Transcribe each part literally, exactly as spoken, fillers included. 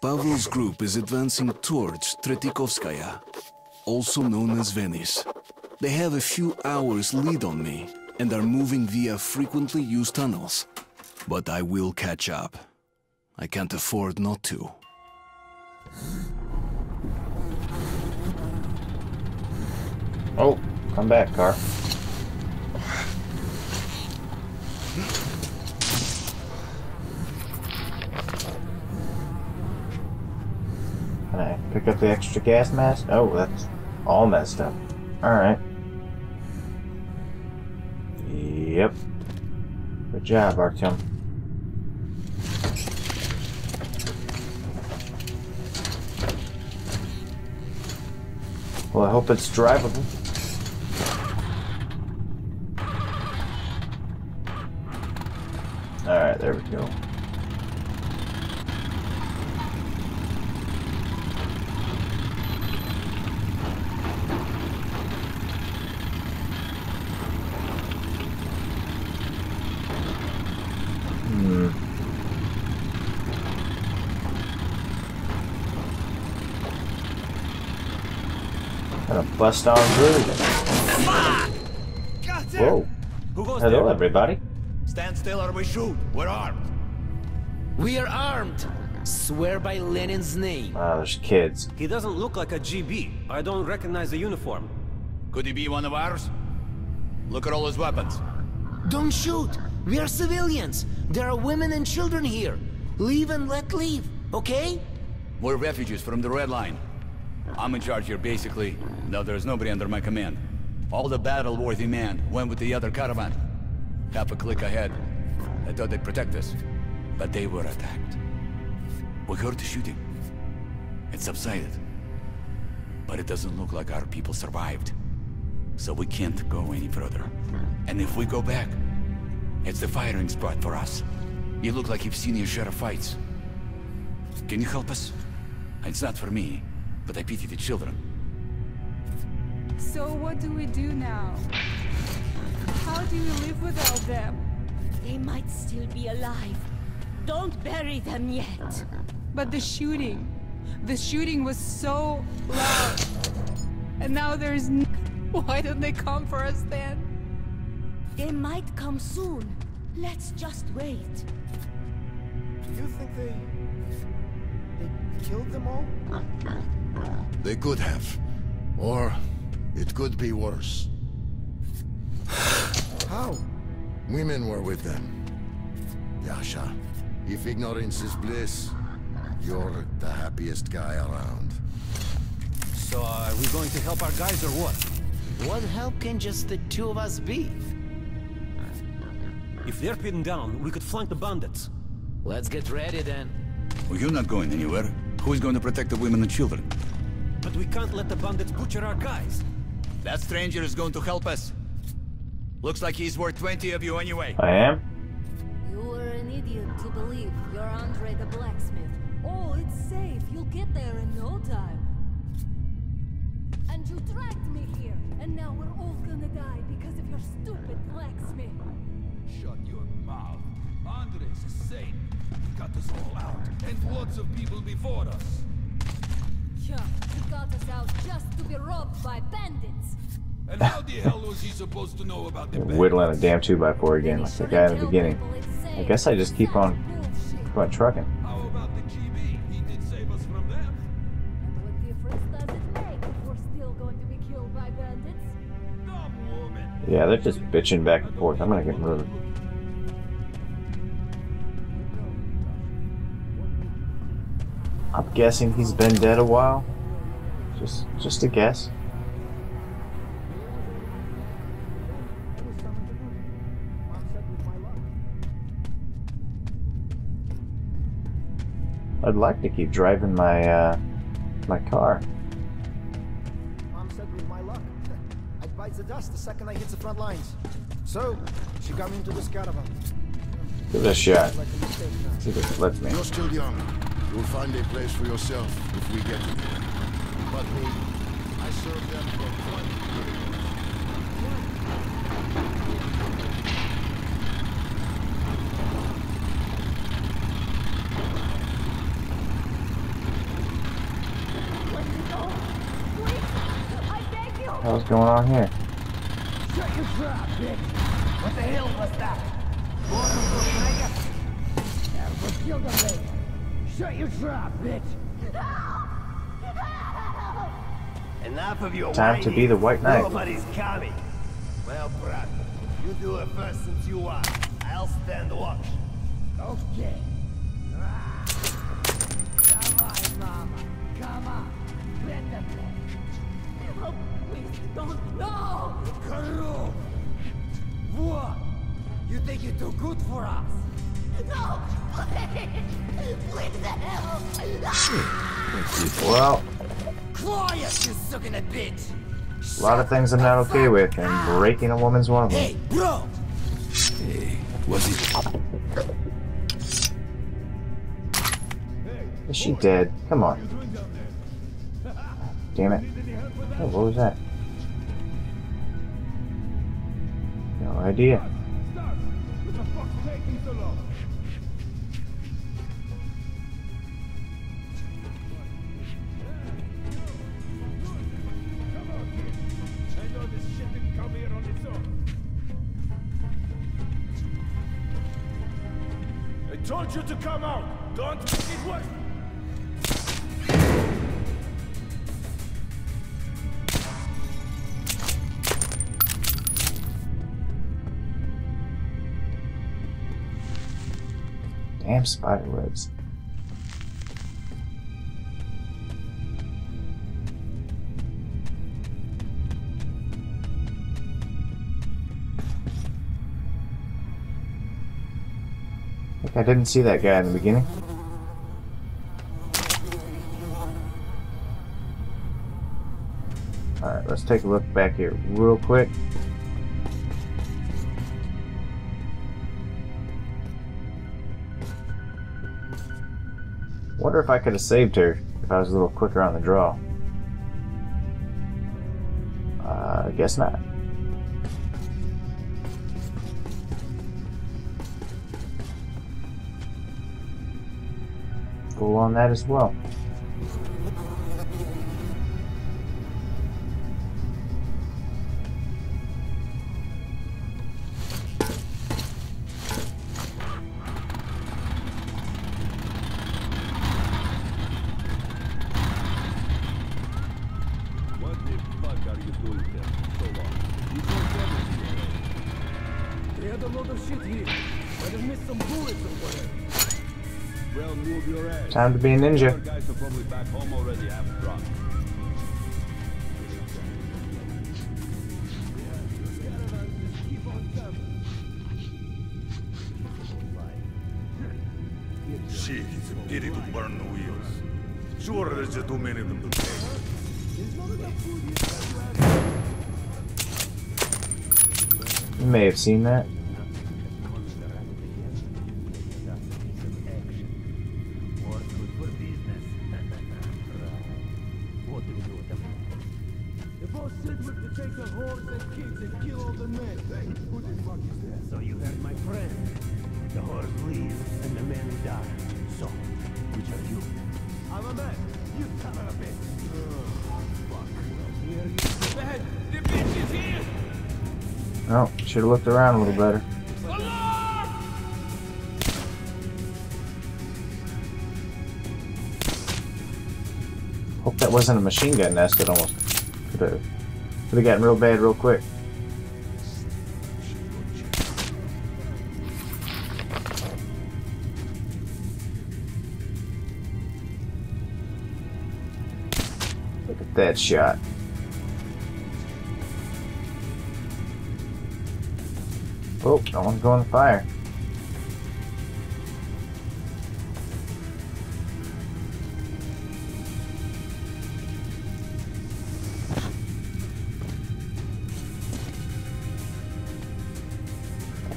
Pavel's group is advancing towards Tretikovskaya, also known as Venice. They have a few hours lead on me and are moving via frequently used tunnels. But I will catch up. I can't afford not to. Oh, come back, car. Can I pick up the extra gas mask? Oh, that's all messed up. Alright. Yep. Good job, Artyom. Well, I hope it's drivable. Alright, there we go. Bust on through. Whoa. Who goes Hello, there? Everybody. Stand still or we shoot. We're armed. We are armed. Swear by Lenin's name. Ah, oh, there's kids. He doesn't look like a G B. I don't recognize the uniform. Could he be one of ours? Look at all his weapons. Don't shoot. We are civilians. There are women and children here. Leave and let leave, okay? We're refugees from the Red Line. I'm in charge here, basically. No, there's nobody under my command. All the battle-worthy men went with the other caravan. Half a click ahead. I thought they'd protect us, but they were attacked. We heard the shooting. It subsided. But it doesn't look like our people survived. So we can't go any further. And if we go back, it's the firing spot for us. You look like you've seen your share of fights. Can you help us? It's not for me, but I pity the children. So what do we do now? How do we live without them? They might still be alive. Don't bury them yet. But the shooting. The shooting was so loud. And now there's no... Why didn't they come for us then? They might come soon. Let's just wait. Do you think they... They killed them all? They could have, or it could be worse. How? Women were with them. Yasha, if ignorance is bliss, you're the happiest guy around. So are we going to help our guys or what? What help can just the two of us be? If they're pinned down, we could flank the bandits. Let's get ready then. Well, you're not going anywhere. Who's going to protect the women and children? But we can't let the bandits butcher our guys. That stranger is going to help us. Looks like he's worth twenty of you anyway. I am? You were an idiot to believe you're Andre the blacksmith. Oh, it's safe. You'll get there in no time. And you dragged me here. And now we're all gonna die because of your stupid blacksmith. Shut your mouth. Andre's a saint. He got us all out, and lots of people before us. Sure, he got us out just to be robbed by bandits. And how the hell was he supposed to know about the bandits? Whittling a damn two by four again, like the guy in the beginning. I guess I just keep on, keep on trucking. How about the G B? He did save us from them. And what difference does it make if we're still going to be killed by bandits? Dumb woman. Yeah, they're just bitching back and forth. I'm gonna get moving. I'm guessing he's been dead a while. Just just a guess. I'd like to keep driving my uh my car. Mom said with my luck, I'd bite the dust the second I hit the front lines. So she got me into this caravan. Give it a shot. See if it lets me. You're still young. You'll find a place for yourself if we get you there. But me, I served them for one. hell's going on here? Shut your trap, bitch! What the hell was that? Shut your trap, bitch! Enough of your time to be the White Knight. Nobody's coming. Well, brat, you do it first since you are. I'll stand watch. Okay. Come on, Mama. Come on. Let them go. Oh, please don't. No! Karoo! What? You think you're too good for us? No! Please! Please help! Ah! Well... Claudia, you sucking a bitch! A lot of things I'm not okay with, and breaking a woman's one of them. Hey, bro! Hey, was it... Is she dead? Come on. Damn it. Oh, what was that? No idea. I told you to come out! Don't make it worse! Damn spider webs. I didn't see that guy in the beginning. Alright, let's take a look back here real quick. Wonder if I could have saved her if I was a little quicker on the draw. Uh, I guess not. Go on that as well. Time to be a ninja. Shit, it's a pity to burn the wheels. Sure, there's just too many of them to take. You may have seen that. Oh, should have looked around a little better. Hope that wasn't a machine gun nest. It almost could have, could have gotten real bad real quick. Look at that shot. Oh, no one's going to fire.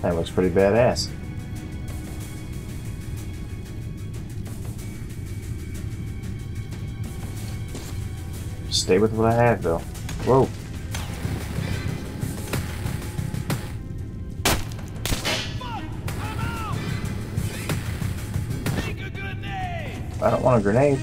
That looks pretty badass. Stay with what I have, though. Whoa. I don't want a grenade.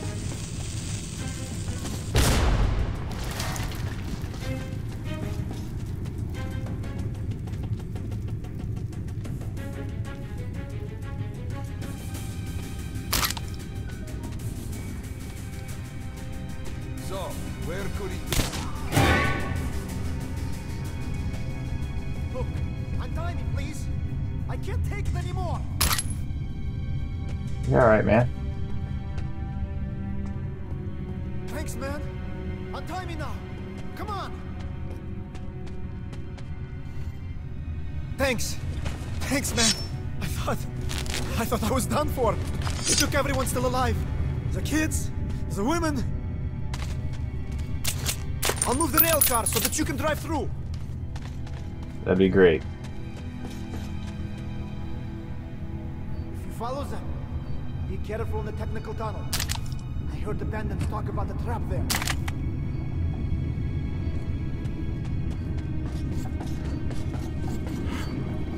So, where could it be? Look, untie me, please. I can't take it anymore. You're alright, man. Thanks, man. Untie me now. Come on. Thanks. Thanks, man. I thought... I thought I was done for. You took everyone still alive. The kids, the women. I'll move the rail car so that you can drive through. That'd be great. If you follow them, be careful in the technical tunnel. I heard the bandits talk about the trap there.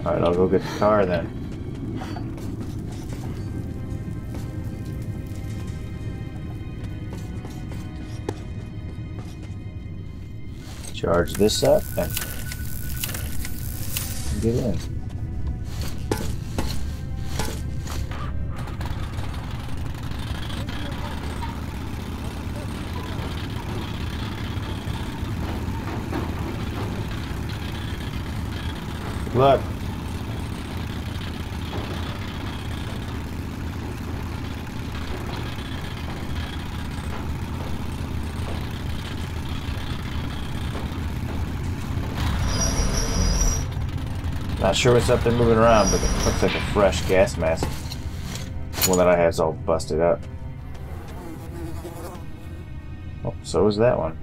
All right, I'll go get the car then. Charge this up and get in. Look. Not sure what's up there moving around, but it looks like a fresh gas mask. The one that I have is all busted up. Oh, so is that one.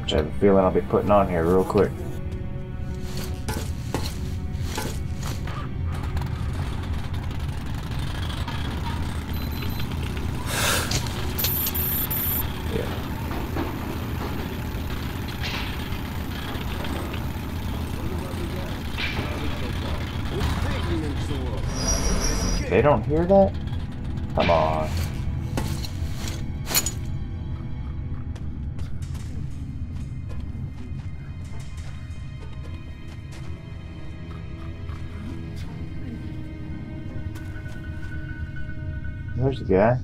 Which I have a feeling I'll be putting on here real quick. They don't hear that? Come on. There's the guy.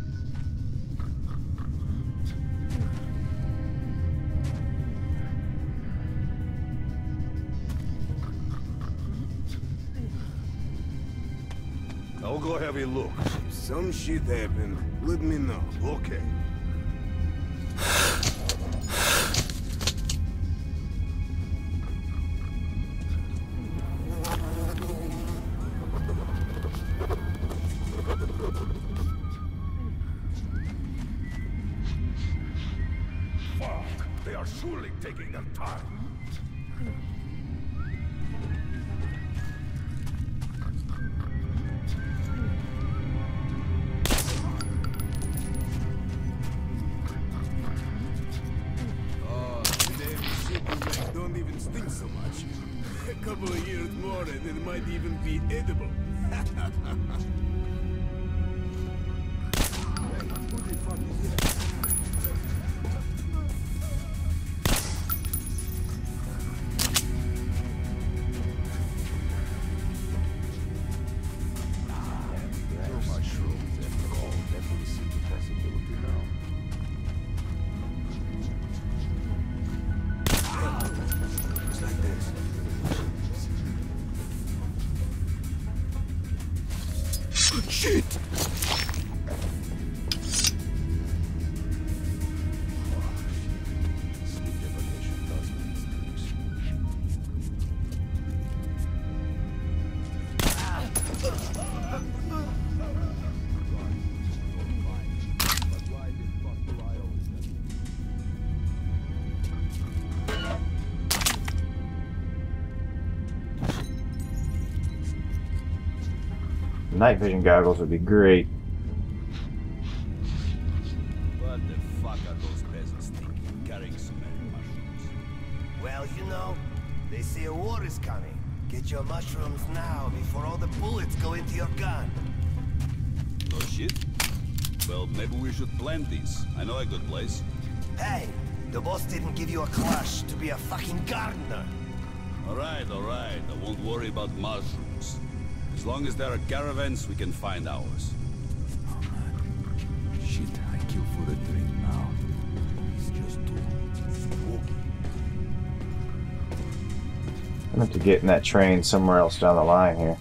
I'll go have a look. If some shit happened, let me know. Okay. Fuck! They are surely taking their time. Even be edible. Shit! Night vision goggles would be great. What the fuck are those peasants thinking, carrying so many mushrooms? Well, you know, they say a war is coming. Get your mushrooms now before all the bullets go into your gun. Oh shit? Well, maybe we should plant these. I know a good place. Hey, the boss didn't give you a clutch to be a fucking gardener. All right, all right. I won't worry about mushrooms. As long as there are caravans, we can find ours. shit. I kill for a drink now. It's just too smoky. I'm gonna have to get in that train somewhere else down the line here.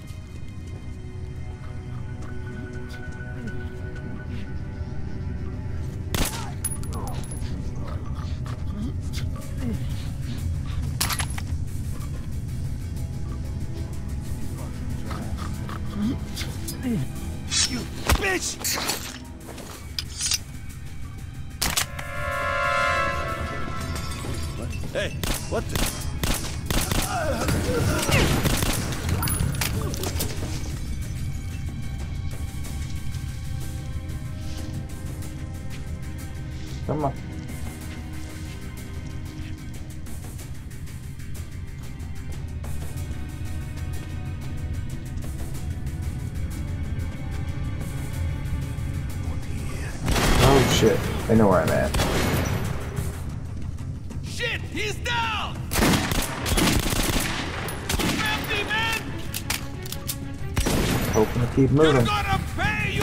Keep moving. You're gonna pay, you.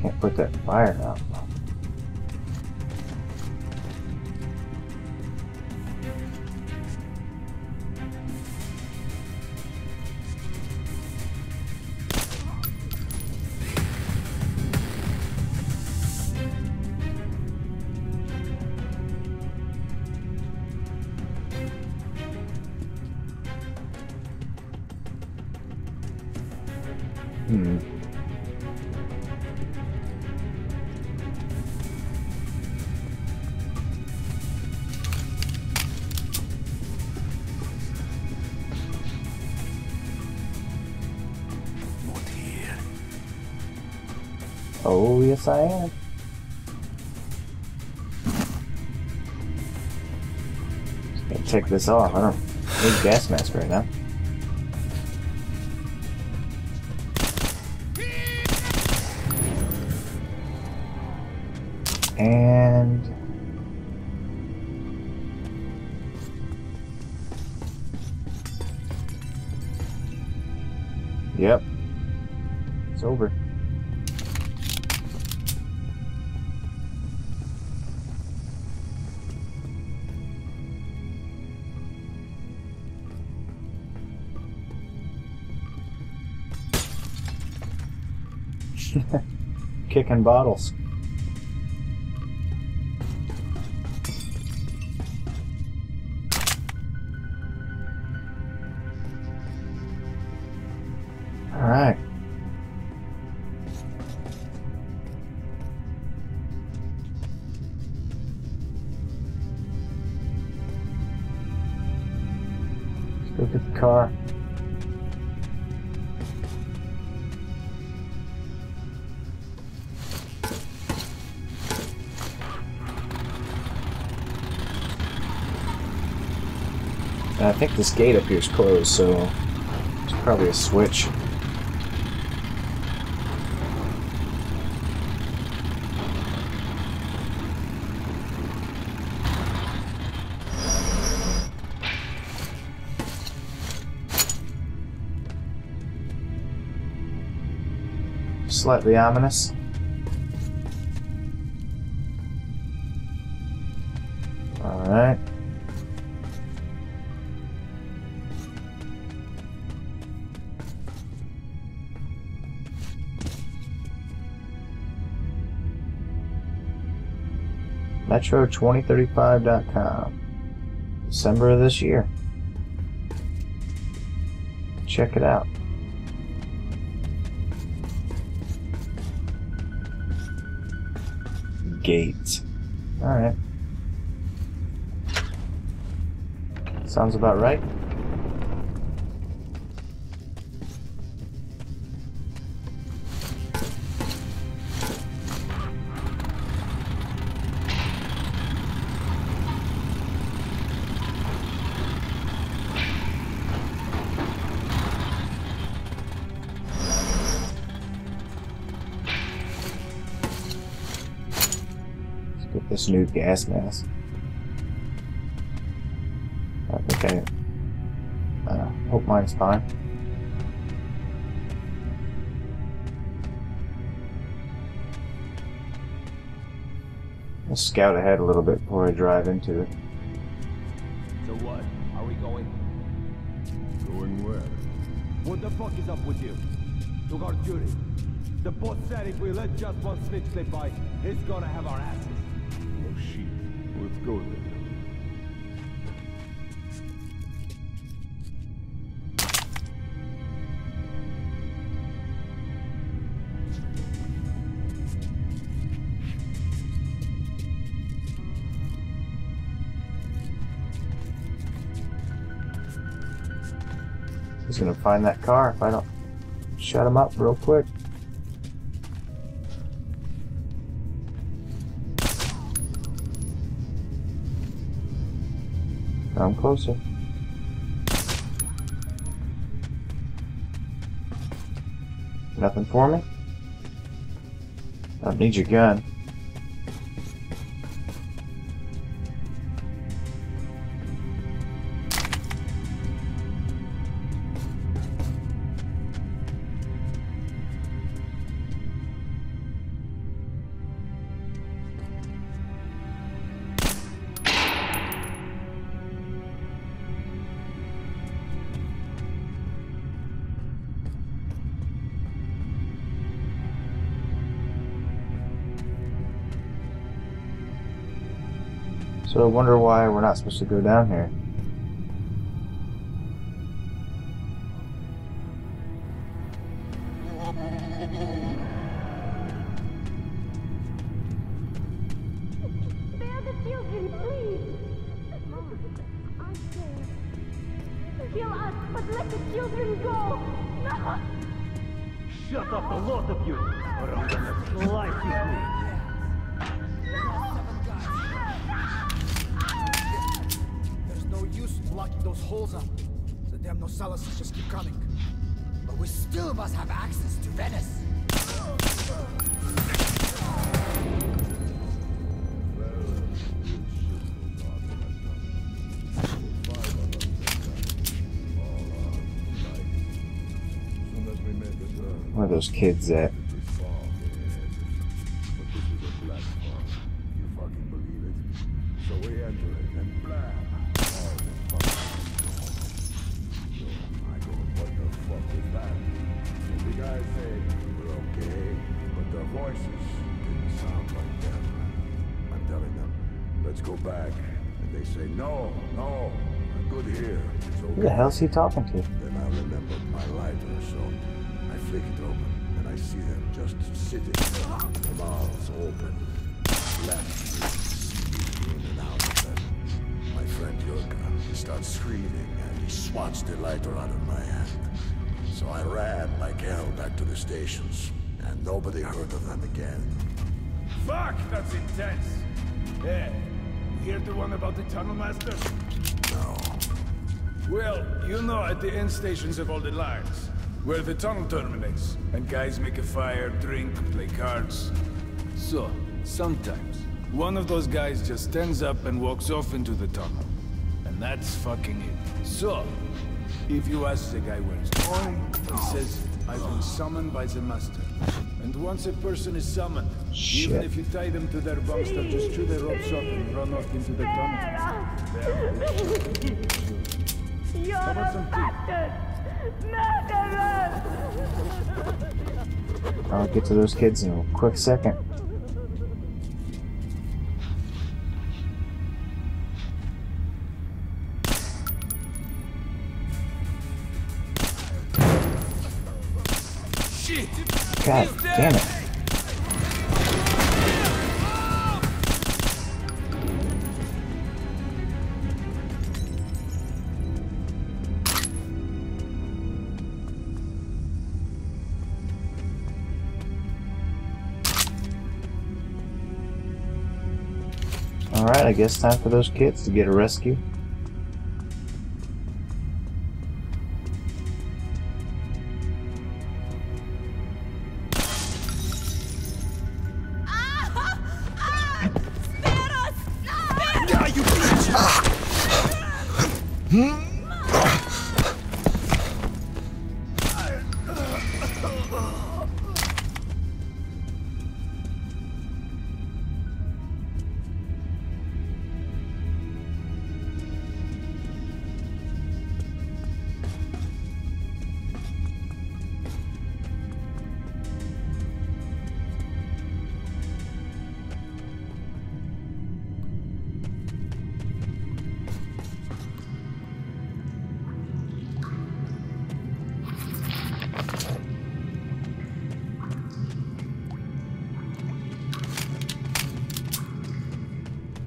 Can't put that fire out. Oh, yes I am. Just gotta take this off. I don't need gas mask right now. And yep, it's over. Kicking bottles. All right. Let's go get the car. I think this gate up here is closed, so it's probably a switch. Slightly ominous. All right. Metro twenty thirty-five dot com. December of this year. Check it out. Gate. Alright. Sounds about right. This new gas mask. I think I... Uh, Hope mine's fine. We'll scout ahead a little bit before I drive into it. So what? Are we going? Going where? What the fuck is up with you? Look, our jury. The boss said if we let just one snitch slip by, he's gonna have our asses. Oh shit. Let's go then. He's gonna find that car if I don't shut him up real quick. I'm closer. Nothing for me? I don't need your gun. So I wonder why we're not supposed to go down here. Spare the children, please! Mom, I'm scared. Kill us, but let the children go! No! Shut no. up, the lot of you! Or I'm gonna slice you, please! Blocking those holes up. The damn Nosalases just keep coming. But we still must have access to Venice. Where are those kids at? Who the hell's he talking to? Then I remember my light or so. I flick it open and I see them just sitting. The mouths open. Left in and out of them. My friend Jurka starts screaming and he swats the lighter out of my hand. So I ran like hell back to the stations and nobody heard of them again. Fuck! That's intense! Hey, you heard the one about the Tunnel Master? No. Well, you know at the end stations of all the lines, where the tunnel terminates, and guys make a fire, drink, play cards. So, sometimes, one of those guys just stands up and walks off into the tunnel. And that's fucking it. So, if you ask the guy where he's going, he says, I've been summoned by the master. And once a person is summoned, shit, even if you tie them to their bunks, they'll just chew their ropes up and run off into the tunnel. You're a bastard! Murderer! I'll get to those kids in a quick second. Shit! God damn it! Alright, I guess time for those kids to get a rescue.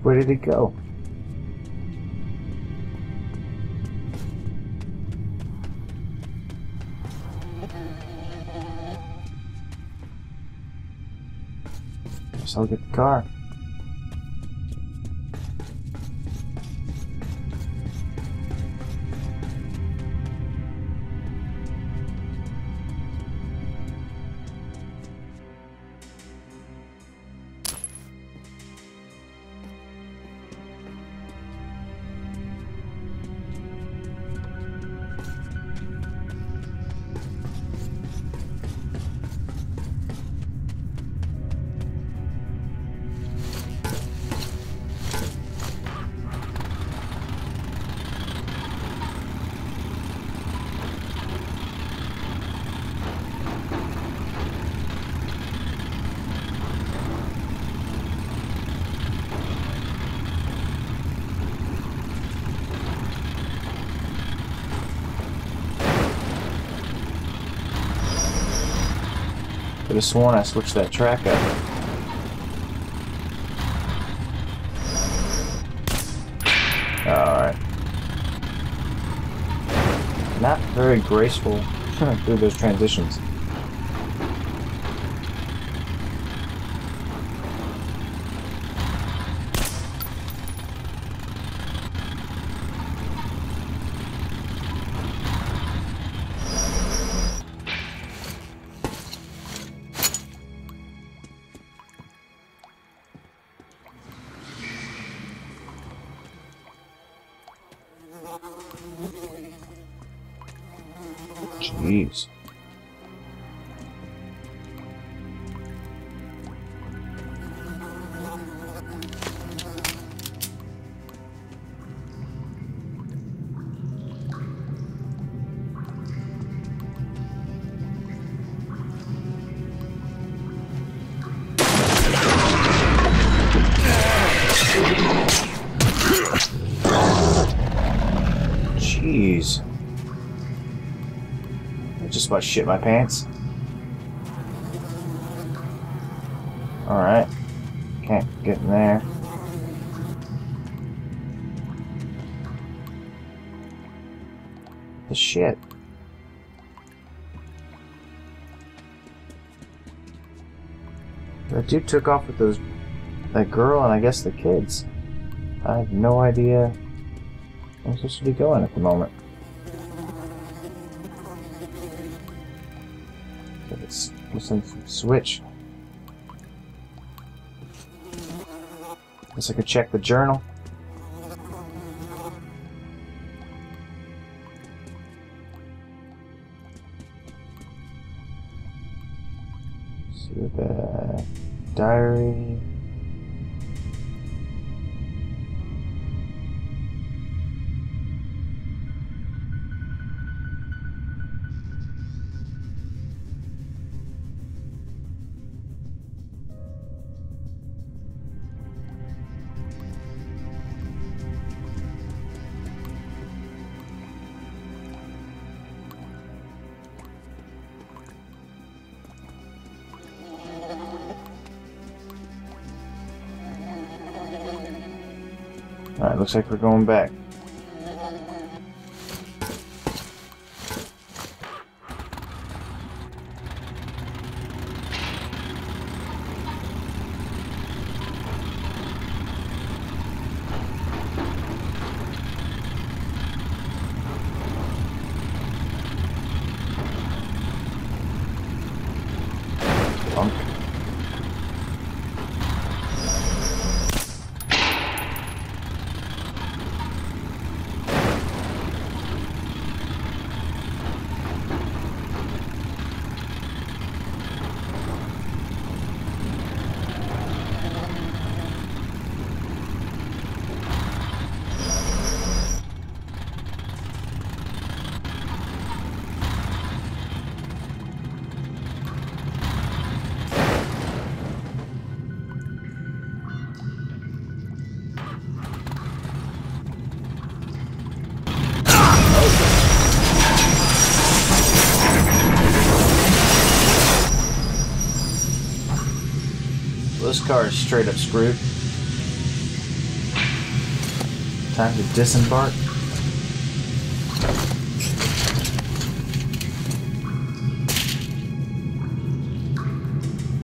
Where did it go? Just look at the car. I could have sworn I switched that track up. Alright. Not very graceful through those transitions. Jeez. Jeez. Just about shit my pants. Alright. Can't get in there. The shit. That dude took off with those, that girl and I guess the kids. I have no idea where I'm supposed to be going at the moment. It's missing some switch. Guess I could check the journal. See the diary. Alright, looks like we're going back. This car is straight up screwed. Time to disembark.